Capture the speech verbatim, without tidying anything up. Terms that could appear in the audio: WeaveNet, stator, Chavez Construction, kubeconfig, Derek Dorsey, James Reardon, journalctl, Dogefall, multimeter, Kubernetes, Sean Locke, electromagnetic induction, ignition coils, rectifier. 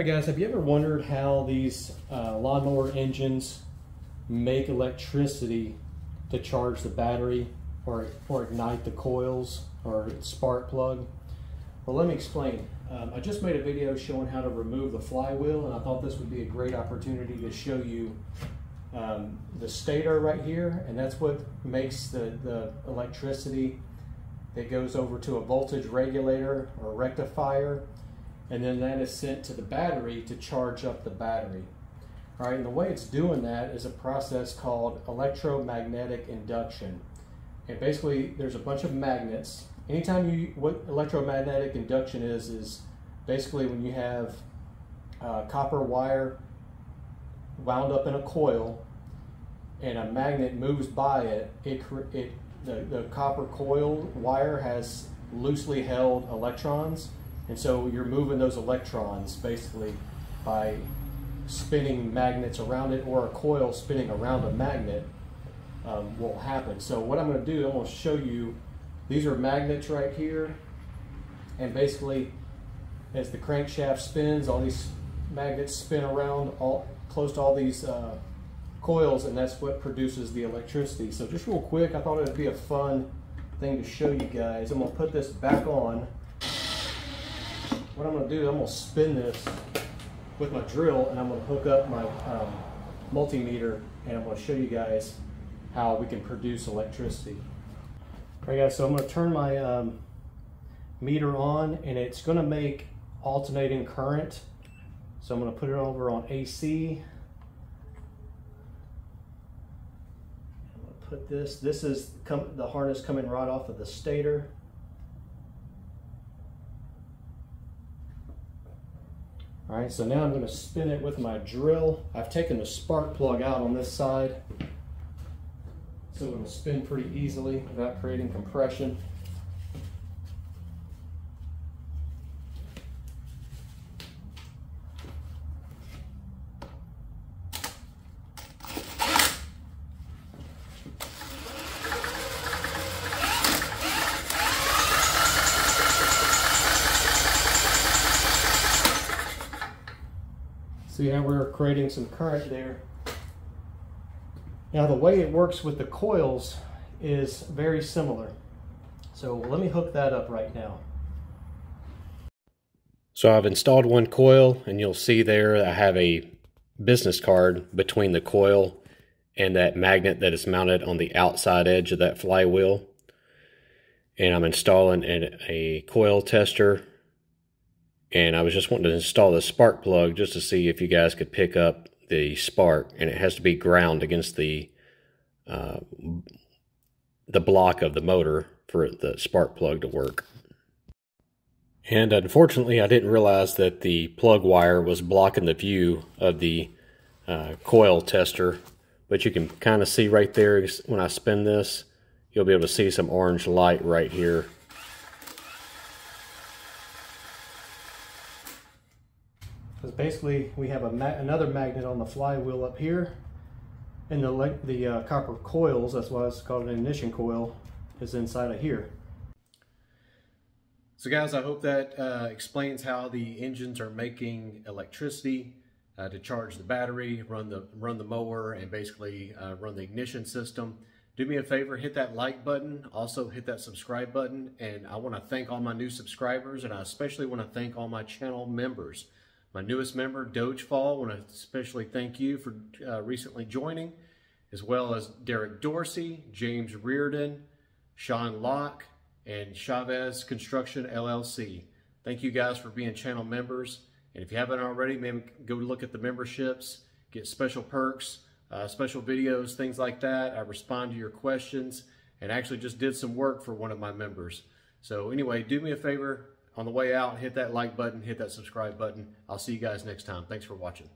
Alright guys, have you ever wondered how these uh, lawnmower engines make electricity to charge the battery or, or ignite the coils or spark plug? Well, let me explain. Um, I just made a video showing how to remove the flywheel, and I thought this would be a great opportunity to show you um, the stator right here, and that's what makes the, the electricity that goes over to a voltage regulator or rectifier. And then that is sent to the battery to charge up the battery. All right, and the way it's doing that is a process called electromagnetic induction. And basically, there's a bunch of magnets. Anytime you, what electromagnetic induction is, is basically when you have uh, copper wire wound up in a coil and a magnet moves by it, it, it the, the copper coil wire has loosely held electrons. And so you're moving those electrons basically by spinning magnets around it, or a coil spinning around a magnet um, will happen. So what I'm going to do, I'm going to show you, these are magnets right here, and basically as the crankshaft spins, all these magnets spin around all close to all these uh, coils, and that's what produces the electricity. So just real quick, I thought it would be a fun thing to show you guys. I'm going to put this back on. What I'm going to do, I'm going to spin this with my drill, and I'm going to hook up my um, multimeter, and I'm going to show you guys how we can produce electricity. Alright guys, so I'm going to turn my um, meter on, and it's going to make alternating current. So I'm going to put it over on A C. I'm going to put this, this is come, the harness coming right off of the stator. All right, so now I'm going to spin it with my drill. I've taken the spark plug out on this side, so it'll spin pretty easily without creating compression. See how we're creating some current there. Now the way it works with the coils is very similar. So let me hook that up right now. So I've installed one coil, and you'll see there I have a business card between the coil and that magnet that is mounted on the outside edge of that flywheel. And I'm installing an, a coil tester. And I was just wanting to install the spark plug just to see if you guys could pick up the spark. And it has to be ground against the uh, the block of the motor for the spark plug to work. And unfortunately, I didn't realize that the plug wire was blocking the view of the uh, coil tester. But you can kind of see right there when I spin this, you'll be able to see some orange light right here. Because basically we have a ma another magnet on the flywheel up here, and the, the uh, copper coils, that's why it's called an ignition coil, is inside of here. So guys, I hope that uh, explains how the engines are making electricity uh, to charge the battery, run the, run the mower, and basically uh, run the ignition system. Do me a favor, hit that like button, also hit that subscribe button, and I want to thank all my new subscribers, and I especially want to thank all my channel members. My newest member, Dogefall, I want to especially thank you for uh, recently joining, as well as Derek Dorsey, James Reardon, Sean Locke, and Chavez Construction, L L C. Thank you guys for being channel members. And if you haven't already, maybe go look at the memberships, get special perks, uh, special videos, things like that. I respond to your questions, and actually just did some work for one of my members. So anyway, do me a favor. On the way out, hit that like button, hit that subscribe button. I'll see you guys next time. Thanks for watching.